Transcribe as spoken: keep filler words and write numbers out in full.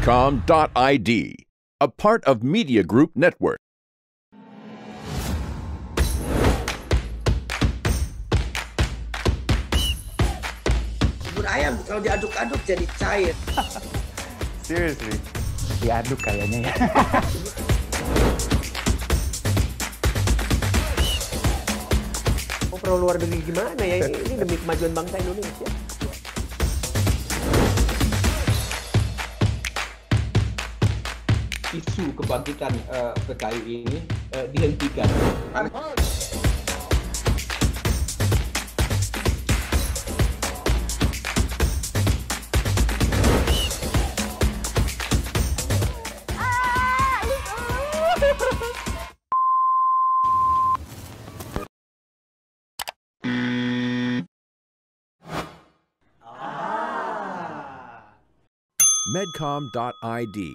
Medcom dot I D, a part of Media Group Network. Ayam kalau diaduk-aduk jadi cair. Seriously, diaduk kayaknya ya. Perlu luar negeri gimana ya ini, ini demi kemajuan bangsa Indonesia. Isu kebangkitan uh, P K I ini uh, dihentikan. Medcom dot I D,